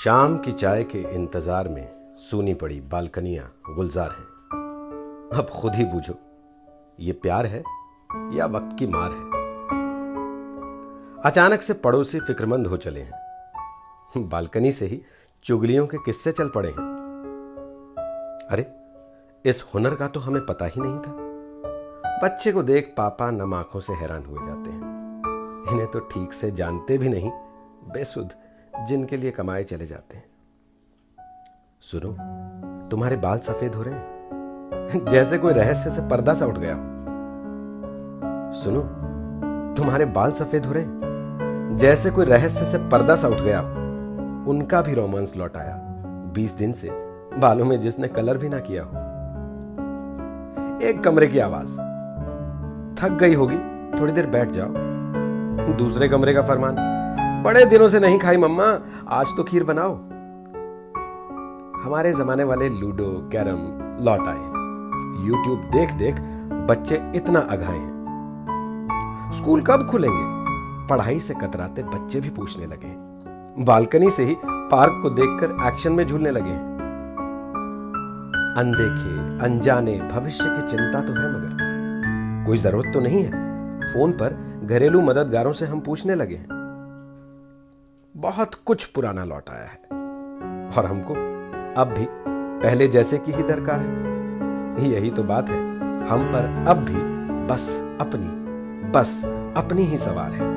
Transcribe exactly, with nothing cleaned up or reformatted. शाम की चाय के इंतजार में सूनी पड़ी बालकनियां गुलजार हैं। अब खुद ही बूझो ये प्यार है या वक्त की मार है। अचानक से पड़ोसी फिक्रमंद हो चले हैं। बालकनी से ही चुगलियों के किस्से चल पड़े हैं। अरे इस हुनर का तो हमें पता ही नहीं था। बच्चे को देख पापा नम आंखों से हैरान हुए जाते हैं। इन्हें तो ठीक से जानते भी नहीं, बेसुध जिनके लिए कमाए चले जाते हैं। सुनो, तुम्हारे बाल सफेद हो रहे हैं, जैसे कोई रहस्य से पर्दा सा उठ गया हो। सुनो, तुम्हारे बाल सफेद हो रहे हैं, जैसे कोई रहस्य से पर्दा सा उठ गया हो। उनका भी रोमांस लौट आया, बीस दिन से बालों में जिसने कलर भी ना किया हो। एक कमरे की आवाज, थक गई होगी, थोड़ी देर बैठ जाओ। दूसरे कमरे का फरमान, बड़े दिनों से नहीं खाई मम्मा, आज तो खीर बनाओ। हमारे जमाने वाले लूडो कैरम लौट आए हैं। यूट्यूब देख देख बच्चे इतना अघाए हैं। स्कूल कब खुलेंगे, पढ़ाई से कतराते बच्चे भी पूछने लगे हैं। बालकनी से ही पार्क को देखकर एक्शन में झूलने लगे हैं। अनदेखे अनजाने भविष्य की चिंता तो है, मगर कोई जरूरत तो नहीं है। फोन पर घरेलू मददगारों से हम पूछने लगे हैं। बहुत कुछ पुराना लौट आया है और हमको अब भी पहले जैसे की ही दरकार है। यही तो बात है, हम पर अब भी बस अपनी बस अपनी ही सवार है।